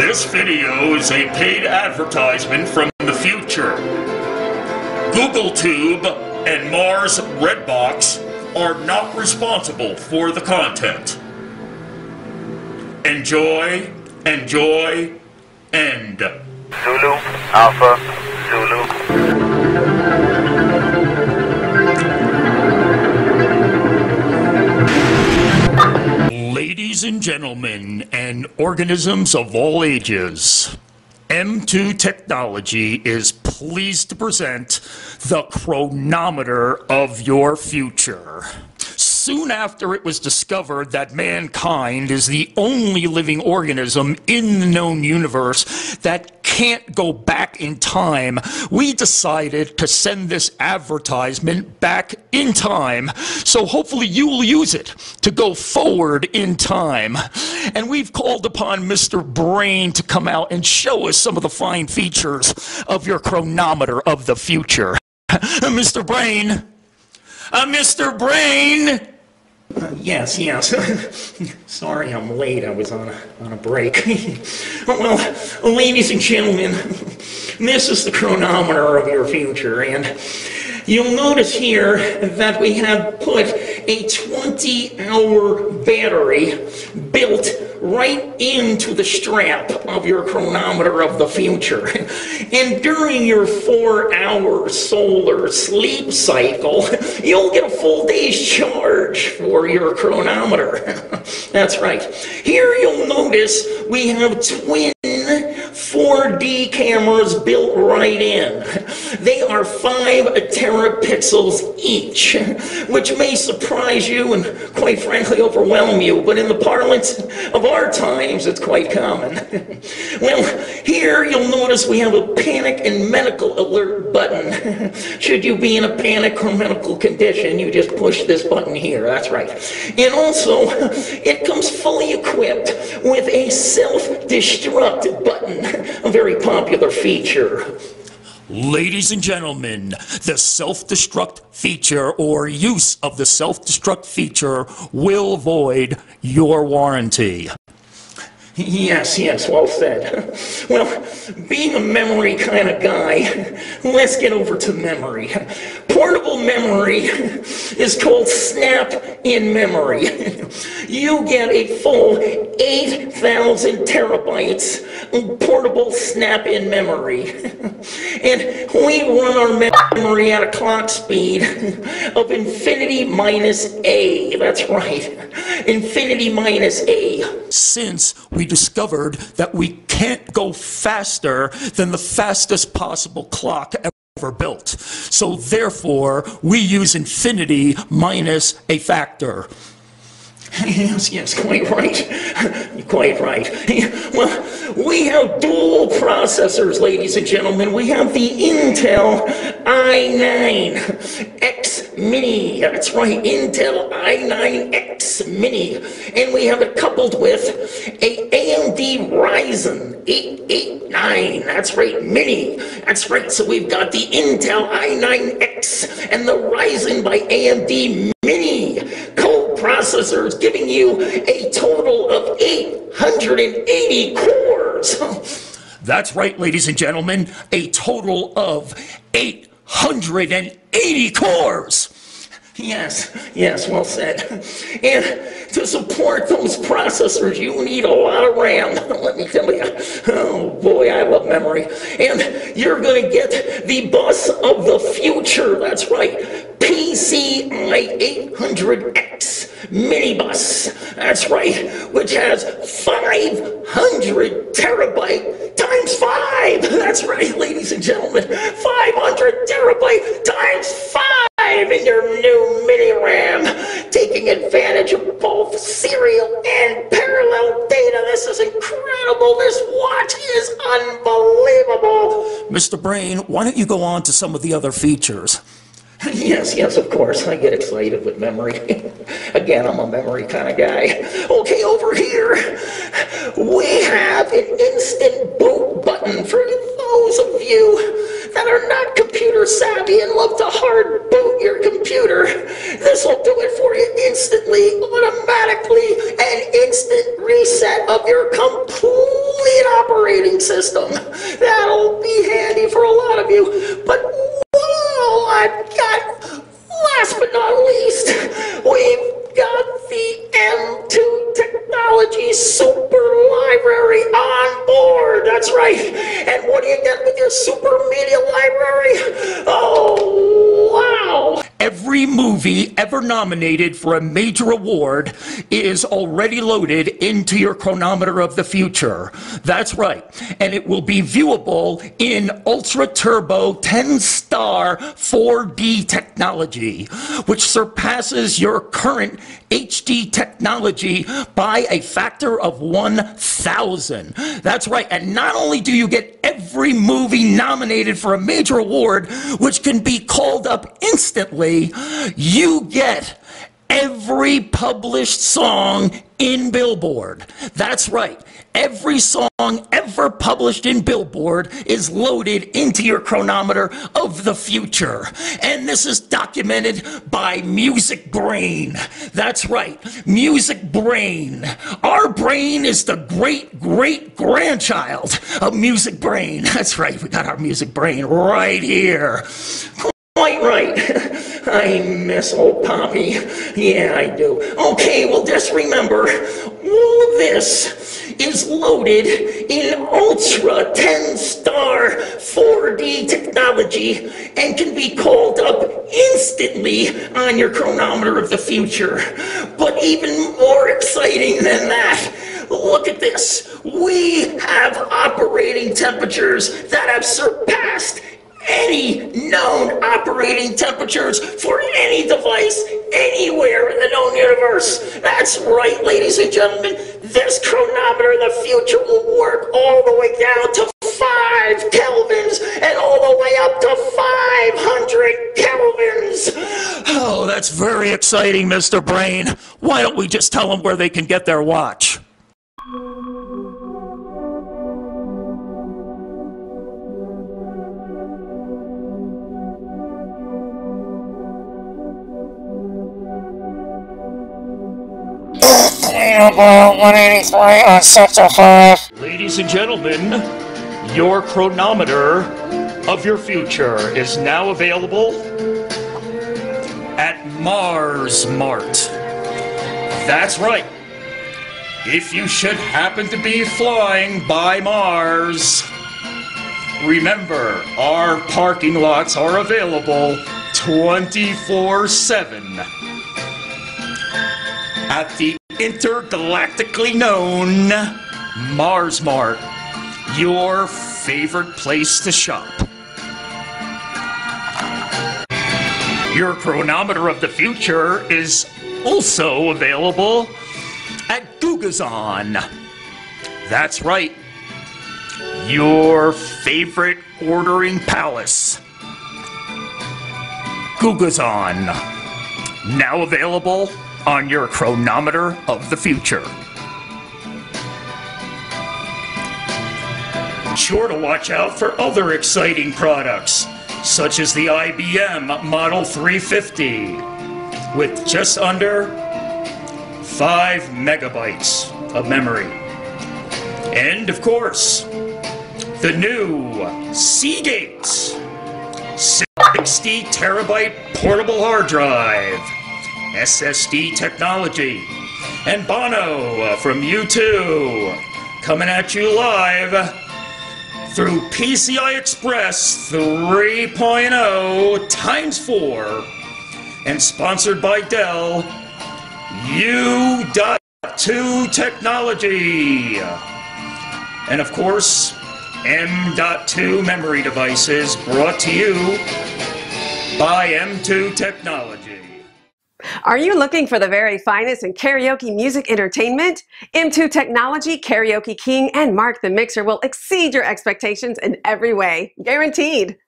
This video is a paid advertisement from the future. Google Tube and Mars Red Box are not responsible for the content. Enjoy, enjoy, end. Zulu, Alpha, Zulu. Ladies and gentlemen, and organisms of all ages, M2 Technology is pleased to present the chronometer of your future. Soon after it was discovered that mankind is the only living organism in the known universe that can't go back in time, we decided to send this advertisement back in time, so hopefully you'll use it to go forward in time. And we've called upon Mr. Brain to come out and show us some of the fine features of your chronometer of the future. Mr. Brain! Mr. Brain! Yes. Sorry I'm late. I was on a break. Well, ladies and gentlemen, this is the chronometer of your future, and you'll notice here that we have put a 20-hour battery built right into the strap of your chronometer of the future. And during your 4-hour solar sleep cycle, you'll get a full day's charge for your chronometer. That's right. Here you'll notice we have twin 4D cameras built right in. They are 5 terapixels each, which may surprise you and quite frankly overwhelm you, but in the parlance of our times it's quite common. Well, here you'll notice we have a panic and medical alert button. Should you be in a panic or medical condition, you just push this button here. That's right. And also, it comes fully equipped with a self-destruct button. A very popular feature. Ladies and gentlemen, the self-destruct feature or use of the self-destruct feature will void your warranty. Yes, well said. Well, being a memory kind of guy, let's get over to memory. Portable memory is called snap-in memory. You get a full 8,000 terabytes of portable snap-in memory. And we run our memory at a clock speed of infinity minus A. That's right, infinity minus A. Since we discovered that we can't go faster than the fastest possible clock ever built. So therefore, we use infinity minus a factor. Yes, quite right. Quite right. Well, we have dual processors, ladies and gentlemen. We have the Intel i9X Mini. That's right, Intel i9X Mini. And we have it coupled with a AMD Ryzen 889. That's right, Mini. That's right, so we've got the Intel i9X and the Ryzen by AMD Mini processors, giving you a total of 880 cores. That's right, ladies and gentlemen, a total of 880 cores. Yes, well said. And to support those processors, you need a lot of RAM, let me tell you. Oh boy, I love memory. And you're going to get the bus of the future, that's right, PCI-800X Mini Bus, that's right, which has 500 terabyte times 5, that's right, ladies and gentlemen, 500 terabyte times 5. In your new mini RAM, taking advantage of both serial and parallel data. This is incredible. This watch is unbelievable. Mr. Brain, why don't you go on to some of the other features? Yes, of course, I get excited with memory. Again, I'm a memory kind of guy. Okay, over here, we have an instant boot button for those of you that are not computer savvy and love to hard boot your computer. This will do it for you instantly, automatically, an instant reset of your complete operating system. That'll be handy for a lot of you, but I've got, last but not least, we've got the M2 Technology Super Library on board. That's right. And what do you get with your Super Media Library? Oh, wow. Every movie ever nominated for a major award is already loaded into your chronometer of the future. That's right. And it will be viewable in ultra turbo 10-star 4D technology, which surpasses your current HD technology by a factor of 1,000. That's right. And not only do you get every movie nominated for a major award, which can be called up instantly, you get every published song in Billboard. That's right. Every song ever published in Billboard is loaded into your chronometer of the future. And this is documented by Music Brain. That's right, Music Brain. Our brain is the great-great-grandchild of Music Brain. That's right, we got our Music Brain right here. Quite right. I miss old Poppy. Yeah, I do. Okay, well, just remember, all of this is loaded in ultra 10-star 4D technology and can be called up instantly on your chronometer of the future. But even more exciting than that, look at this. We have operating temperatures that have surpassed any known operating temperatures for any device anywhere in the known universe. That's right, ladies and gentlemen, this chronometer in the future will work all the way down to 5 kelvins and all the way up to 500 kelvins. Oh, that's very exciting, Mr. Brain. Why don't we just tell them where they can get their watch? Ladies and gentlemen, your chronometer of your future is now available at Mars Mart. That's right. If you should happen to be flying by Mars, remember our parking lots are available 24/7 at the intergalactically known Mars Mart, your favorite place to shop. Your chronometer of the future is also available at Gugazon. That's right, your favorite ordering palace. Gugazon, now available on your chronometer of the future. Be sure to watch out for other exciting products, such as the IBM Model 350, with just under 5 megabytes of memory. And of course, the new Seagate 60 terabyte portable hard drive, SSD technology, and Bono from U2, coming at you live through PCI Express 3.0 ×4 and sponsored by Dell U.2 technology, and of course M.2 memory devices, brought to you by M2 Technology. Are you looking for the very finest in karaoke music entertainment? M2 Technology, Karaoke King, and Mark the Mixer will exceed your expectations in every way, guaranteed.